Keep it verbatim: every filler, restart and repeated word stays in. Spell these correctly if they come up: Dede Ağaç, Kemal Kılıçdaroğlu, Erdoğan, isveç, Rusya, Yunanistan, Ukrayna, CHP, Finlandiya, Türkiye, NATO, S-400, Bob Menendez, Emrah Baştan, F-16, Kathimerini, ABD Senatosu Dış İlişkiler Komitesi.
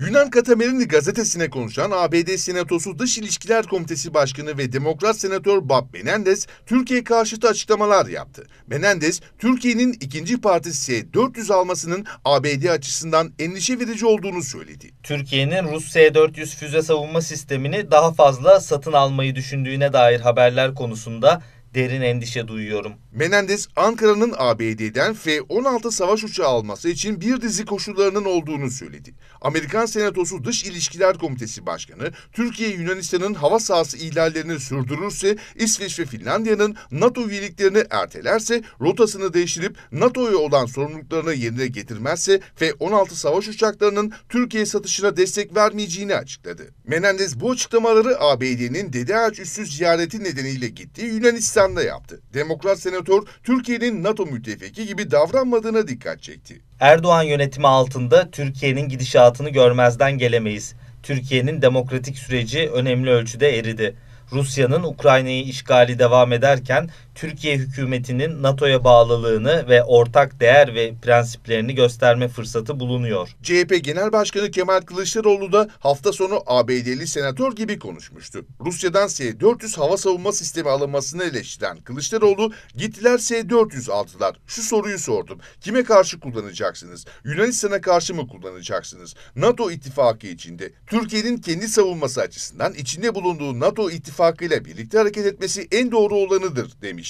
Yunan Kathimerini gazetesine konuşan A B D Senatosu Dış İlişkiler Komitesi Başkanı ve Demokrat Senatör Bob Menendez, Türkiye karşıtı açıklamalar yaptı. Menendez, Türkiye'nin ikinci partisi S dört yüz almasının A B D açısından endişe verici olduğunu söyledi. Türkiye'nin Rus S dört yüz füze savunma sistemini daha fazla satın almayı düşündüğüne dair haberler konusunda derin endişe duyuyorum. Menendez, Ankara'nın A B D'den F on altı savaş uçağı alması için bir dizi koşullarının olduğunu söyledi. Amerikan Senatosu Dış İlişkiler Komitesi Başkanı, Türkiye Yunanistan'ın hava sahası ihlallerini sürdürürse, İsveç ve Finlandiya'nın NATO üyeliklerini ertelerse, rotasını değiştirip NATO'ya olan sorumluluklarını yerine getirmezse F on altı savaş uçaklarının Türkiye satışına destek vermeyeceğini açıkladı. Menendez bu açıklamaları A B D'nin Dede Ağaç üssüz ziyareti nedeniyle gittiği Yunanistan yaptı. Demokrat senatör Türkiye'nin NATO müttefiki gibi davranmadığına dikkat çekti. Erdoğan yönetimi altında Türkiye'nin gidişatını görmezden gelemeyiz. Türkiye'nin demokratik süreci önemli ölçüde eridi. Rusya'nın Ukrayna'yı işgali devam ederken Türkiye hükümetinin NATO'ya bağlılığını ve ortak değer ve prensiplerini gösterme fırsatı bulunuyor. C H P Genel Başkanı Kemal Kılıçdaroğlu da hafta sonu A B D'li senatör gibi konuşmuştu. Rusya'dan S dört yüz hava savunma sistemi alınmasını eleştiren Kılıçdaroğlu, "Gittiler S dört yüz aldılar. Şu soruyu sordum. Kime karşı kullanacaksınız? Yunanistan'a karşı mı kullanacaksınız? NATO ittifakı içinde. Türkiye'nin kendi savunması açısından içinde bulunduğu NATO ittifakı ile birlikte hareket etmesi en doğru olanıdır" demişti.